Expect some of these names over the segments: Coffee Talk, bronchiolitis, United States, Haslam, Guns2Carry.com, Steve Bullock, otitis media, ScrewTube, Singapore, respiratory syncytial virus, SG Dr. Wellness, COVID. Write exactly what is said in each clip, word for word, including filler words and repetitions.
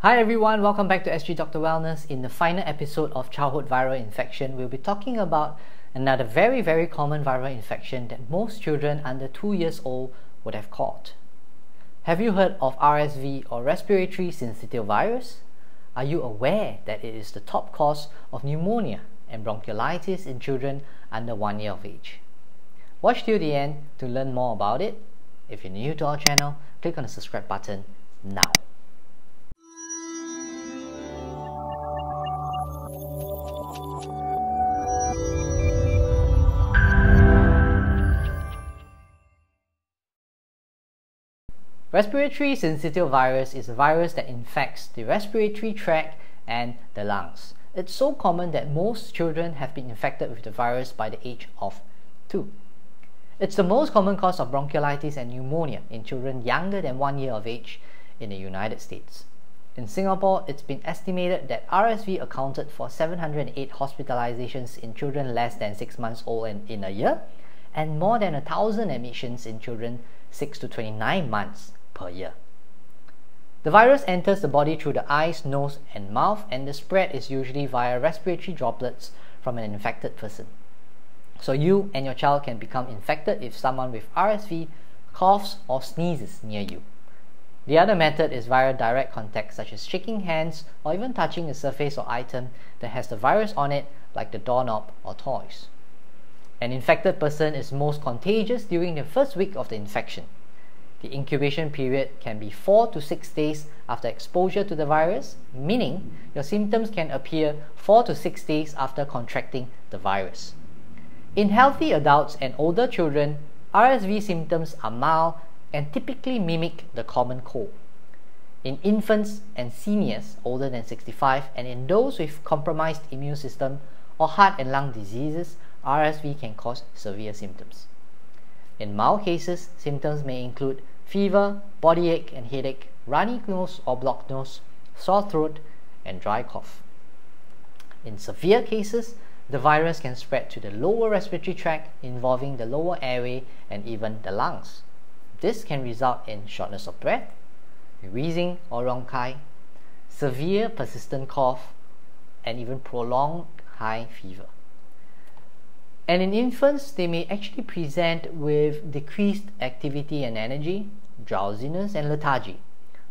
Hi everyone, welcome back to S G Doctor Wellness. In the final episode of childhood viral infection, we'll be talking about another very very common viral infection that most children under two years old would have caught. Have you heard of R S V or respiratory syncytial virus? Are you aware that it is the top cause of pneumonia and bronchiolitis in children under one year of age? Watch till the end to learn more about it. If you're new to our channel, click on the subscribe button now. Respiratory syncytial virus is a virus that infects the respiratory tract and the lungs. It's so common that most children have been infected with the virus by the age of two. It's the most common cause of bronchiolitis and pneumonia in children younger than one year of age in the United States. In Singapore, it's been estimated that R S V accounted for seven hundred eight hospitalizations in children less than six months old and in a year, and more than one thousand admissions in children six to twenty-nine months per year. The virus enters the body through the eyes, nose and mouth, and the spread is usually via respiratory droplets from an infected person. So you and your child can become infected if someone with R S V coughs or sneezes near you. The other method is via direct contact, such as shaking hands or even touching a surface or item that has the virus on it, like the doorknob or toys. An infected person is most contagious during the first week of the infection. The incubation period can be four to six days after exposure to the virus, meaning your symptoms can appear four to six days after contracting the virus. In healthy adults and older children, R S V symptoms are mild and typically mimic the common cold. In infants and seniors older than sixty-five, and in those with compromised immune system or heart and lung diseases, R S V can cause severe symptoms. In mild cases, symptoms may include fever, body ache and headache, runny nose or blocked nose, sore throat, and dry cough. In severe cases, the virus can spread to the lower respiratory tract, involving the lower airway and even the lungs. This can result in shortness of breath, wheezing or ronchi, severe persistent cough, and even prolonged high fever. And in infants, they may actually present with decreased activity and energy, drowsiness and lethargy,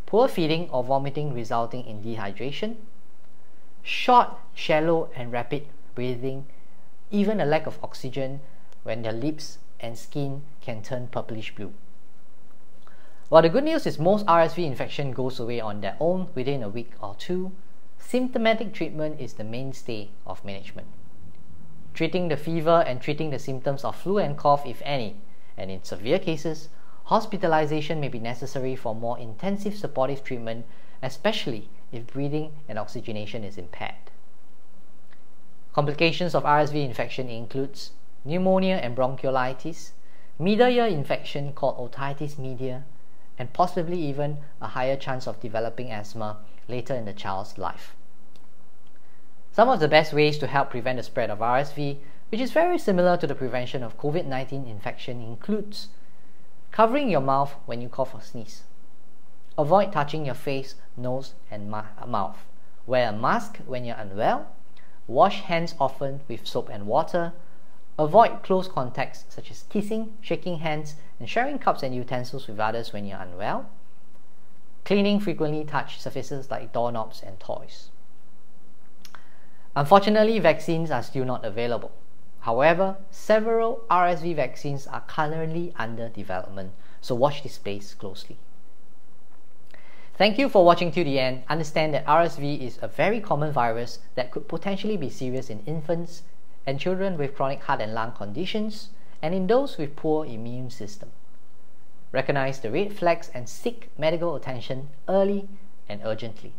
poor feeding or vomiting resulting in dehydration, short, shallow and rapid breathing, even a lack of oxygen when their lips and skin can turn purplish blue. While the good news is most R S V infection goes away on their own within a week or two, symptomatic treatment is the mainstay of management. Treating the fever and treating the symptoms of flu and cough, if any, and in severe cases, hospitalization may be necessary for more intensive supportive treatment, especially if breathing and oxygenation is impaired. Complications of R S V infection includes pneumonia and bronchiolitis, middle-ear infection called otitis media, and possibly even a higher chance of developing asthma later in the child's life. Some of the best ways to help prevent the spread of R S V, which is very similar to the prevention of COVID nineteen infection, includes covering your mouth when you cough or sneeze. Avoid touching your face, nose and mouth. Wear a mask when you're unwell. Wash hands often with soap and water. Avoid close contacts such as kissing, shaking hands, and sharing cups and utensils with others when you're unwell. Cleaning frequently touched surfaces like doorknobs and toys. Unfortunately, vaccines are still not available. However, several R S V vaccines are currently under development, so watch this space closely. Thank you for watching till the end. Understand that R S V is a very common virus that could potentially be serious in infants and children with chronic heart and lung conditions, and in those with poor immune system. Recognize the red flags and seek medical attention early and urgently.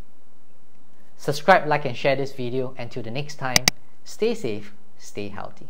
Subscribe, like and share this video. Until the next time, stay safe, stay healthy.